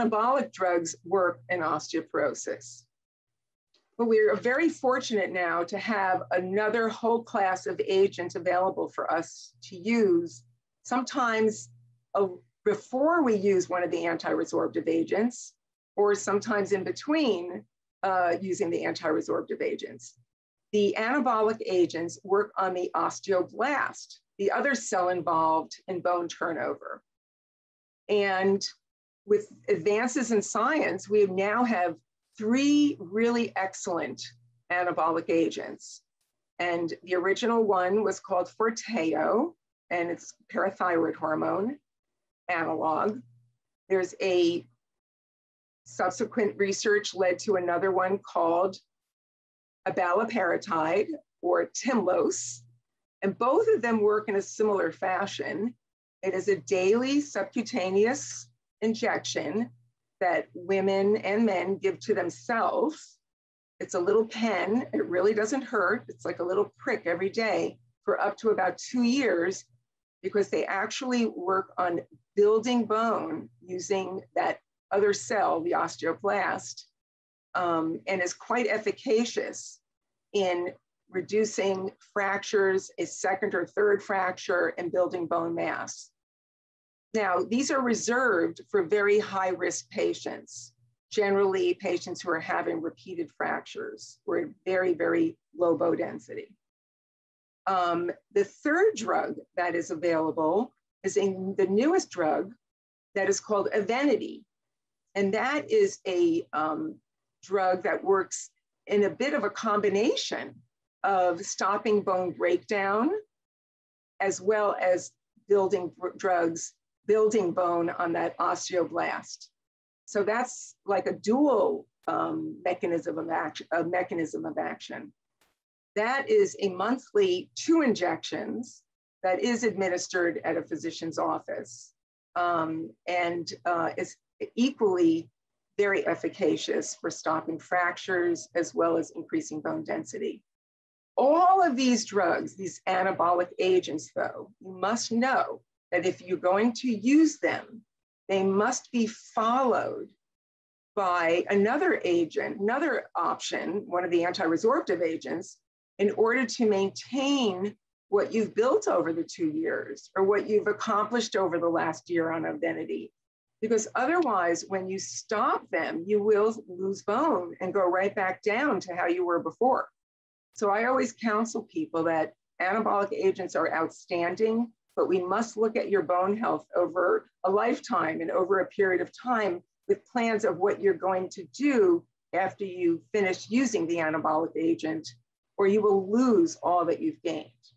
anabolic drugs work in osteoporosis. But we are very fortunate now to have another whole class of agents available for us to use, sometimes before we use one of the anti-resorptive agents, or sometimes in between using the anti-resorptive agents. The anabolic agents work on the osteoblast, the other cell involved in bone turnover. And with advances in science, we now have three really excellent anabolic agents. And the original one was called Forteo, and it's parathyroid hormone analog. There's a subsequent research led to another one called abalaparatide or Tymlos. And both of them work in a similar fashion. It is a daily subcutaneous injection that women and men give to themselves. It's a little pen. It really doesn't hurt. It's like a little prick every day for up to about 2 years, because they actually work on building bone using that other cell, the osteoblast, and is quite efficacious in reducing fractures, a second or third fracture, and building bone mass. Now, these are reserved for very high-risk patients, generally patients who are having repeated fractures or very, very low bone density. The third drug that is available is the newest drug that is called Avenity. And that is a drug that works in a bit of a combination of stopping bone breakdown, as well as building bone on that osteoblast. So that's like a dual mechanism of action. That is a monthly 2 injections that is administered at a physician's office and is equally very efficacious for stopping fractures as well as increasing bone density. All of these drugs, these anabolic agents, though, you must know that if you're going to use them, they must be followed by another agent, another option, one of the anti-resorptive agents, in order to maintain what you've built over the 2 years or what you've accomplished over the last year on Avenity. Because otherwise, when you stop them, you will lose bone and go right back down to how you were before. So I always counsel people that anabolic agents are outstanding, but we must look at your bone health over a lifetime and over a period of time with plans of what you're going to do after you finish using the anabolic agent, or you will lose all that you've gained.